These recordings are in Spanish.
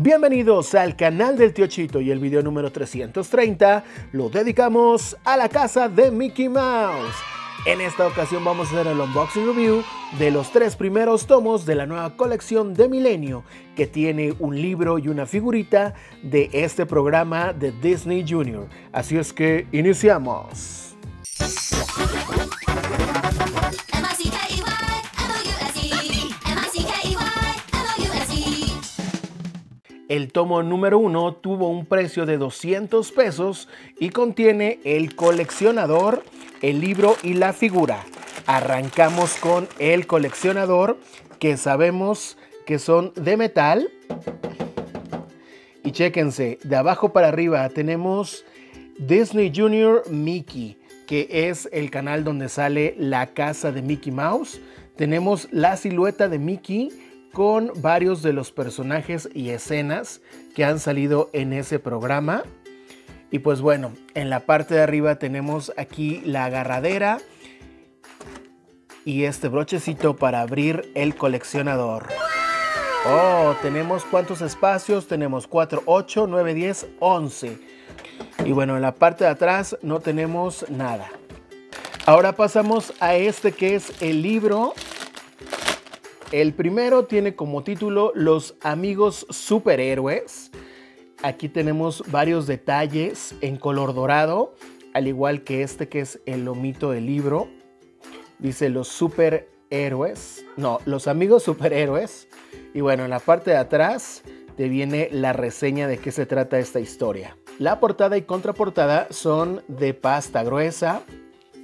Bienvenidos al canal del Tio Chito y el video número 330 lo dedicamos a la casa de Mickey Mouse. En esta ocasión vamos a hacer el unboxing review de los tres primeros tomos de la nueva colección de Milenio, que tiene un libro y una figurita de este programa de Disney Junior. Así es que iniciamos. El tomo número 1 tuvo un precio de 200 pesos y contiene el coleccionador, el libro y la figura. Arrancamos con el coleccionador, que sabemos que son de metal. Y chéquense, de abajo para arriba tenemos Disney Junior Mickey, que es el canal donde sale la casa de Mickey Mouse. Tenemos la silueta de Mickey con varios de los personajes y escenas que han salido en ese programa. Y pues bueno, en la parte de arriba tenemos aquí la agarradera y este brochecito para abrir el coleccionador. Oh, tenemos cuántos espacios, tenemos 4, 8, 9, 10, 11. Y bueno, en la parte de atrás no tenemos nada. Ahora pasamos a este que es el libro. El primero tiene como título Los Amigos Superhéroes. Aquí tenemos varios detalles en color dorado, al igual que este que es el lomito del libro. Dice Los Superhéroes. No, Los Amigos Superhéroes. Y bueno, en la parte de atrás te viene la reseña de qué se trata esta historia. La portada y contraportada son de pasta gruesa.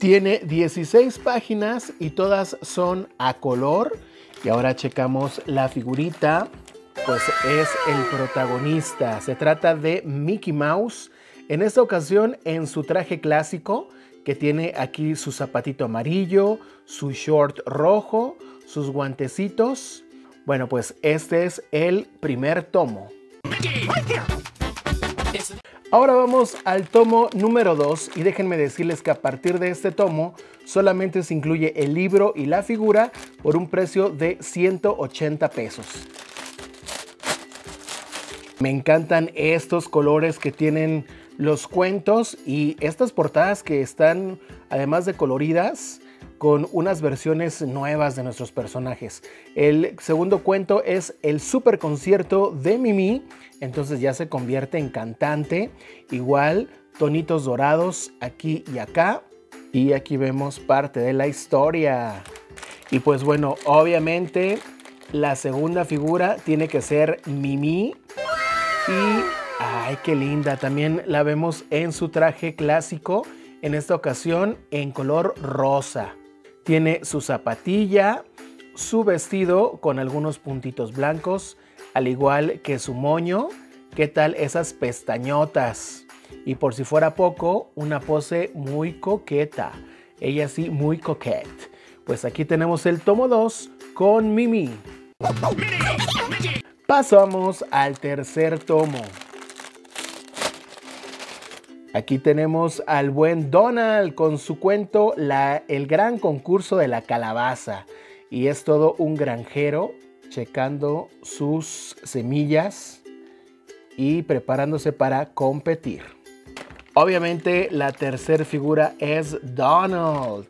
Tiene 16 páginas y todas son a color. Y ahora checamos la figurita, pues es el protagonista. Se trata de Mickey Mouse, en esta ocasión en su traje clásico, que tiene aquí su zapatito amarillo, su short rojo, sus guantecitos. Bueno, pues este es el primer tomo. Ahora vamos al tomo número 2 y déjenme decirles que a partir de este tomo solamente se incluye el libro y la figura por un precio de 180 pesos. Me encantan estos colores que tienen los cuentos y estas portadas que están, además de coloridas, con unas versiones nuevas de nuestros personajes. El segundo cuento es el super concierto de Mimi, entonces ya se convierte en cantante. Igual, tonitos dorados aquí y acá. Y aquí vemos parte de la historia. Y pues bueno, obviamente la segunda figura tiene que ser Mimi. Y, ay, qué linda, también la vemos en su traje clásico, en esta ocasión en color rosa. Tiene su zapatilla, su vestido con algunos puntitos blancos, al igual que su moño. ¿Qué tal esas pestañotas? Y por si fuera poco, una pose muy coqueta. Ella sí, muy coquette. Pues aquí tenemos el tomo 2 con Mimi. Pasamos al tercer tomo. Aquí tenemos al buen Donald con su cuento El Gran Concurso de la Calabaza. Y es todo un granjero checando sus semillas y preparándose para competir. Obviamente la tercera figura es Donald.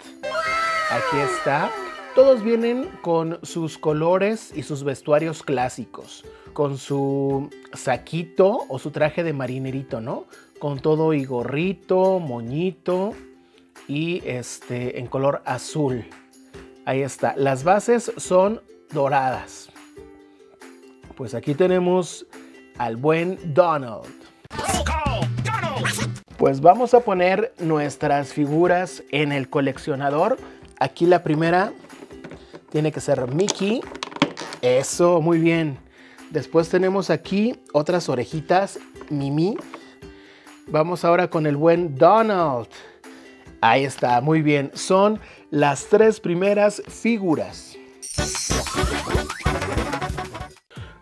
Aquí está. Todos vienen con sus colores y sus vestuarios clásicos. Con su saquito o su traje de marinerito, ¿no? Con todo y gorrito, moñito y en color azul. Ahí está. Las bases son doradas. Pues aquí tenemos al buen Donald. Pues vamos a poner nuestras figuras en el coleccionador. Aquí la primera tiene que ser Mickey. Eso, muy bien. Después tenemos aquí otras orejitas, Mimi. Vamos ahora con el buen Donald. Ahí está, muy bien. Son las tres primeras figuras.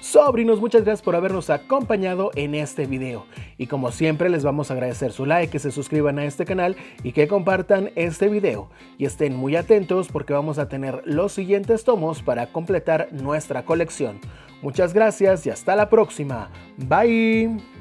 Sobrinos, muchas gracias por habernos acompañado en este video. Y como siempre les vamos a agradecer su like, que se suscriban a este canal y que compartan este video. Y estén muy atentos porque vamos a tener los siguientes tomos para completar nuestra colección. Muchas gracias y hasta la próxima. Bye.